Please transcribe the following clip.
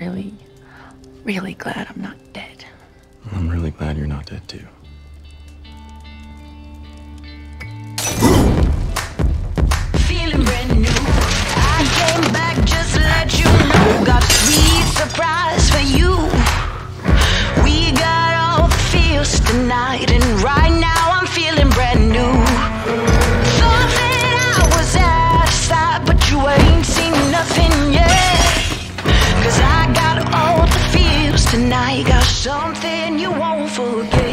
really, really glad I'm not dead. I'm really glad you're not dead, too. Feeling brand new. I came back just to let you know. Got a sweet surprise for you. We got all the feels tonight, and right now I'm feeling brand new. Thought that I was outside, but you ain't seen nothing yet. 'Cause I got all the feels tonight. Got something you won't forget.